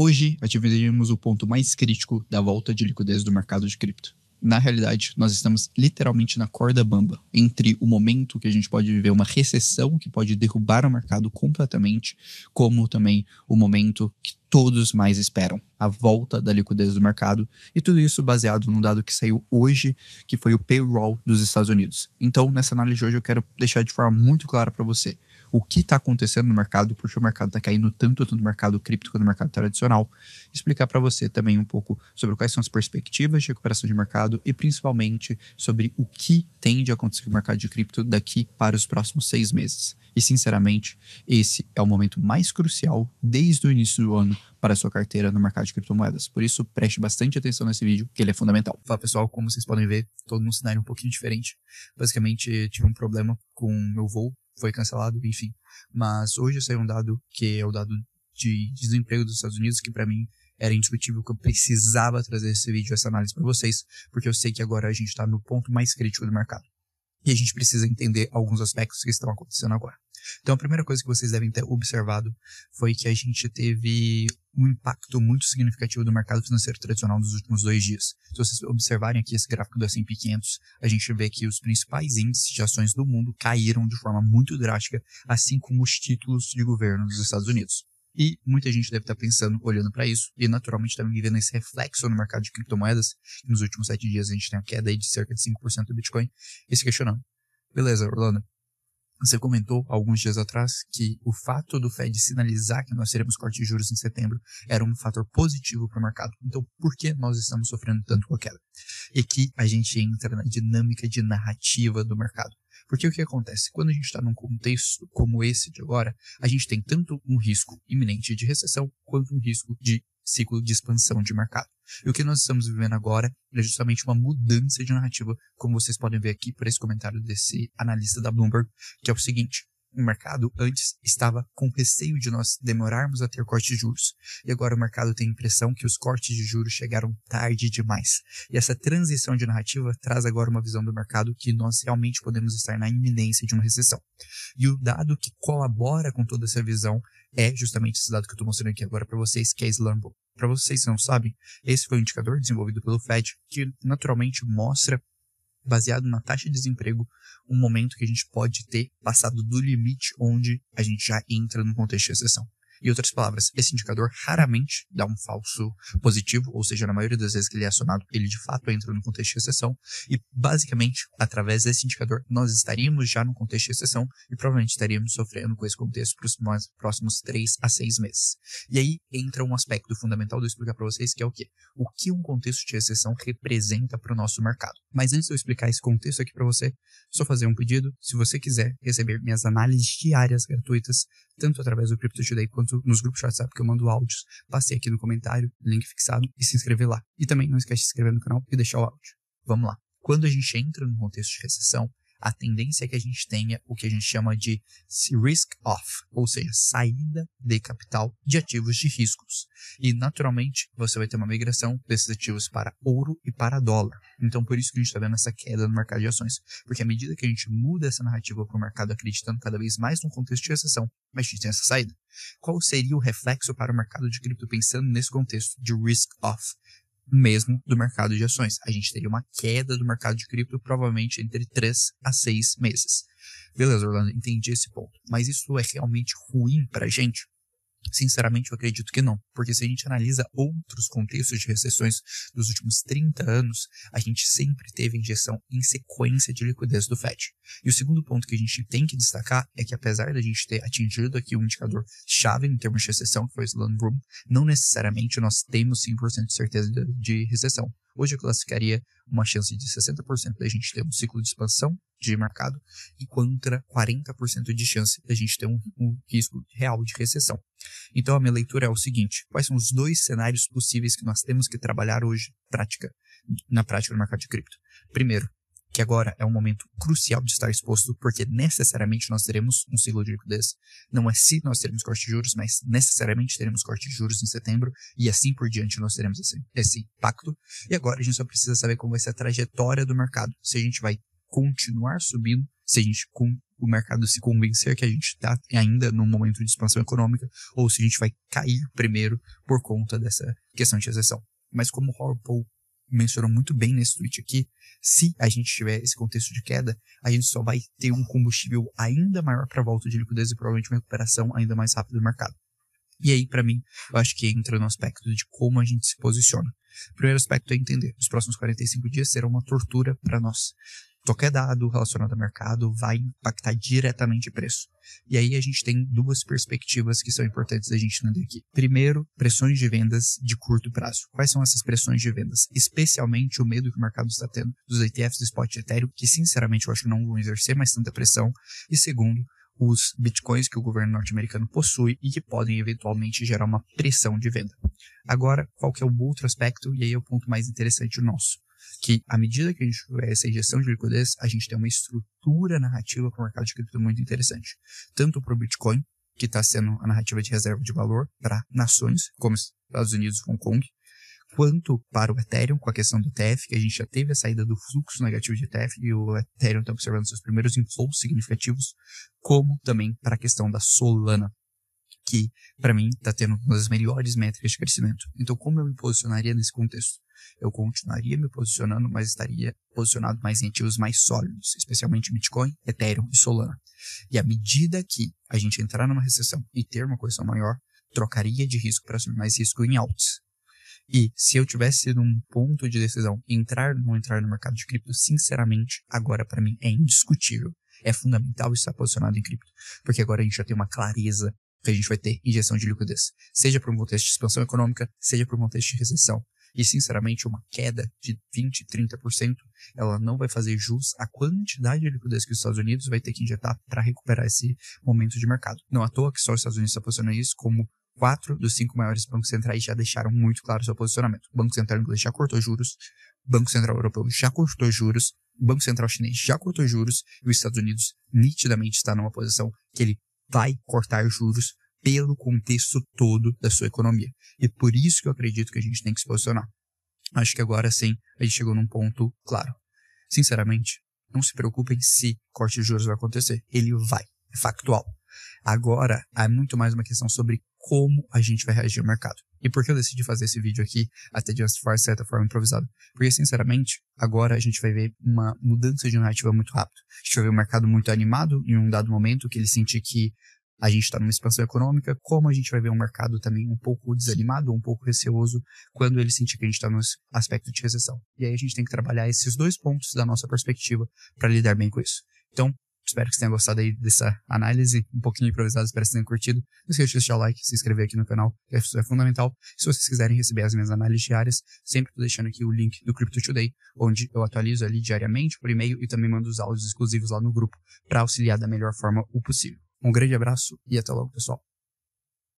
Hoje, atingiremos o ponto mais crítico da volta de liquidez do mercado de cripto. Na realidade, nós estamos literalmente na corda bamba, entre o momento que a gente pode viver uma recessão que pode derrubar o mercado completamente, como também o momento que todos mais esperam, a volta da liquidez do mercado, e tudo isso baseado num dado que saiu hoje, que foi o payroll dos Estados Unidos. Então, nessa análise de hoje, eu quero deixar de forma muito clara para você o que está acontecendo no mercado, porque o mercado está caindo tanto no mercado cripto quanto no mercado tradicional. Explicar para você também um pouco sobre quais são as perspectivas de recuperação de mercado e principalmente sobre o que tende a acontecer com o mercado de cripto daqui para os próximos 6 meses. E sinceramente, esse é o momento mais crucial desde o início do ano para a sua carteira no mercado de criptomoedas. Por isso, preste bastante atenção nesse vídeo, que ele é fundamental. Fala pessoal, como vocês podem ver, estou num cenário um pouquinho diferente. Basicamente, tive um problema com o meu voo, foi cancelado, enfim. Mas hoje saiu um dado que é o dado de desemprego dos Estados Unidos, que para mim era indiscutível que eu precisava trazer esse vídeo, essa análise para vocês, porque eu sei que agora a gente está no ponto mais crítico do mercado. E a gente precisa entender alguns aspectos que estão acontecendo agora. Então a primeira coisa que vocês devem ter observado foi que a gente teve um impacto muito significativo do mercado financeiro tradicional nos últimos 2 dias. Se vocês observarem aqui esse gráfico do S&P 500, a gente vê que os principais índices de ações do mundo caíram de forma muito drástica, assim como os títulos de governo dos Estados Unidos. E muita gente deve estar pensando, olhando para isso, e naturalmente também vivendo esse reflexo no mercado de criptomoedas. Nos últimos 7 dias a gente tem uma queda aí de cerca de 5% do Bitcoin, e se questionando. Beleza, Orlando. Você comentou alguns dias atrás que o fato do FED sinalizar que nós teremos corte de juros em setembro era um fator positivo para o mercado. Então, por que nós estamos sofrendo tanto com a queda? E que a gente entra na dinâmica de narrativa do mercado. Porque o que acontece? Quando a gente está num contexto como esse de agora, a gente tem tanto um risco iminente de recessão, quanto um risco de ciclo de expansão de mercado. E o que nós estamos vivendo agora é justamente uma mudança de narrativa, como vocês podem ver aqui por esse comentário desse analista da Bloomberg, que é o seguinte: o mercado antes estava com receio de nós demorarmos a ter corte de juros, e agora o mercado tem a impressão que os cortes de juros chegaram tarde demais. E essa transição de narrativa traz agora uma visão do mercado que nós realmente podemos estar na iminência de uma recessão. E o dado que colabora com toda essa visão é justamente esse dado que eu estou mostrando aqui agora para vocês, que é Slumbo. Para vocês que não sabem, esse foi um indicador desenvolvido pelo FED que naturalmente mostra, baseado na taxa de desemprego, um momento que a gente pode ter passado do limite onde a gente já entra no contexto de recessão. Em outras palavras, esse indicador raramente dá um falso positivo, ou seja, na maioria das vezes que ele é acionado, ele de fato entra no contexto de recessão, e basicamente, através desse indicador, nós estaríamos já no contexto de recessão e provavelmente estaríamos sofrendo com esse contexto para os próximos 3 a 6 meses. E aí entra um aspecto fundamental de eu explicar para vocês, que é o quê? O que um contexto de recessão representa para o nosso mercado. Mas antes de eu explicar esse contexto aqui para você, só fazer um pedido: se você quiser receber minhas análises diárias gratuitas, tanto através do Crypto Today quanto nos grupos de WhatsApp que eu mando áudios, passe aqui no comentário, link fixado, e se inscrever lá. E também não esquece de se inscrever no canal e deixar o áudio. Vamos lá. Quando a gente entra num contexto de recessão, a tendência é que a gente tenha o que a gente chama de risk off, ou seja, saída de capital de ativos de riscos. E naturalmente você vai ter uma migração desses ativos para ouro e para dólar. Então por isso que a gente está vendo essa queda no mercado de ações, porque à medida que a gente muda essa narrativa para o mercado acreditando cada vez mais num contexto de recessão, mas a gente tem essa saída. Qual seria o reflexo para o mercado de cripto pensando nesse contexto de risk off? Mesmo do mercado de ações. A gente teria uma queda do mercado de cripto provavelmente entre 3 a 6 meses. Beleza, Orlando, entendi esse ponto. Mas isso é realmente ruim para a gente? Sinceramente, eu acredito que não, porque se a gente analisa outros contextos de recessões dos últimos 30 anos, a gente sempre teve injeção em sequência de liquidez do FED. E o segundo ponto que a gente tem que destacar é que apesar da gente ter atingido aqui um indicador chave em termos de recessão, que foi o Slumbo Room, não necessariamente nós temos 100% de certeza de recessão. Hoje eu classificaria uma chance de 60% da gente ter um ciclo de expansão de mercado e contra 40% de chance da gente ter um risco real de recessão. Então a minha leitura é o seguinte: quais são os 2 cenários possíveis que nós temos que trabalhar hoje na prática do mercado de cripto? Primeiro, que agora é um momento crucial de estar exposto, porque necessariamente nós teremos um ciclo de liquidez. Não é se nós teremos corte de juros, mas necessariamente teremos corte de juros em setembro, e assim por diante nós teremos esse impacto. E agora a gente só precisa saber como vai ser a trajetória do mercado, se a gente vai continuar subindo, se a gente, o mercado se convencer que a gente está ainda num momento de expansão econômica, ou se a gente vai cair primeiro por conta dessa questão de recessão. Mas como o Howard Paul mencionou muito bem nesse tweet aqui, se a gente tiver esse contexto de queda, a gente só vai ter um combustível ainda maior para a volta de liquidez e provavelmente uma recuperação ainda mais rápida do mercado. E aí, para mim, eu acho que entra no aspecto de como a gente se posiciona. O primeiro aspecto é entender. Os próximos 45 dias serão uma tortura para nós. Qualquer dado relacionado ao mercado vai impactar diretamente o preço. E aí a gente tem duas perspectivas que são importantes da gente entender aqui. Primeiro, pressões de vendas de curto prazo. Quais são essas pressões de vendas? Especialmente o medo que o mercado está tendo dos ETFs do spot de Ethereum, que sinceramente eu acho que não vão exercer mais tanta pressão. E segundo, os bitcoins que o governo norte-americano possui e que podem eventualmente gerar uma pressão de venda. Agora, qual que é o outro aspecto? E aí é o ponto mais interessante nosso. Que à medida que a gente tiver essa injeção de liquidez, a gente tem uma estrutura narrativa para o mercado de cripto muito interessante. Tanto para o Bitcoin, que está sendo a narrativa de reserva de valor para nações, como Estados Unidos e Hong Kong, quanto para o Ethereum, com a questão do ETF, que a gente já teve a saída do fluxo negativo de ETF e o Ethereum está observando seus primeiros inflows significativos, como também para a questão da Solana, que para mim está tendo uma das melhores métricas de crescimento. Então, como eu me posicionaria nesse contexto? Eu continuaria me posicionando, mas estaria posicionado mais em ativos mais sólidos, especialmente Bitcoin, Ethereum e Solana. E à medida que a gente entrar numa recessão e ter uma correção maior, trocaria de risco para assumir mais risco em altos. E se eu tivesse num ponto de decisão entrar ou não entrar no mercado de cripto, sinceramente, agora para mim é indiscutível. É fundamental estar posicionado em cripto, porque agora a gente já tem uma clareza que a gente vai ter injeção de liquidez, seja para um contexto de expansão econômica, seja para um contexto de recessão. E, sinceramente, uma queda de 20%, 30%, ela não vai fazer jus à quantidade de liquidez que os Estados Unidos vai ter que injetar para recuperar esse momento de mercado. Não à toa que só os Estados Unidos estão posicionando isso, como 4 dos 5 maiores bancos centrais já deixaram muito claro seu posicionamento. O Banco Central Inglês já cortou juros, o Banco Central Europeu já cortou juros, o Banco Central Chinês já cortou juros, e os Estados Unidos nitidamente está numa posição que ele vai cortar juros pelo contexto todo da sua economia. E por isso que eu acredito que a gente tem que se posicionar. Acho que agora sim, a gente chegou num ponto claro. Sinceramente, não se preocupem se corte de juros vai acontecer. Ele vai, é factual. Agora, é muito mais uma questão sobre como a gente vai reagir ao mercado. E por que eu decidi fazer esse vídeo aqui, até de uma certa forma improvisada? Porque, sinceramente, agora a gente vai ver uma mudança de narrativa muito rápido. A gente vai ver o mercado muito animado em um dado momento que ele sentir que a gente está numa expansão econômica, como a gente vai ver um mercado também um pouco desanimado, um pouco receoso, quando ele sentir que a gente está no aspecto de recessão. E aí a gente tem que trabalhar esses dois pontos da nossa perspectiva para lidar bem com isso. Então, espero que você tenha gostado aí dessa análise, um pouquinho improvisada, espero que você tenha curtido. Não esqueça de deixar o like, se inscrever aqui no canal, que isso é fundamental. Se vocês quiserem receber as minhas análises diárias, sempre estou deixando aqui o link do Crypto Today, onde eu atualizo ali diariamente por e-mail e também mando os áudios exclusivos lá no grupo para auxiliar da melhor forma o possível. Um grande abraço e até logo, pessoal.